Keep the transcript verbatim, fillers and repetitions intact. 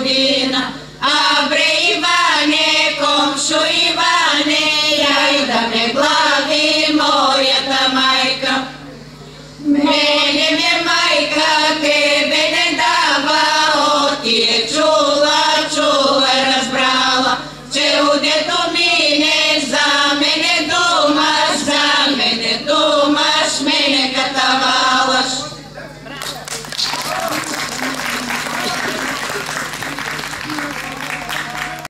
Jovina.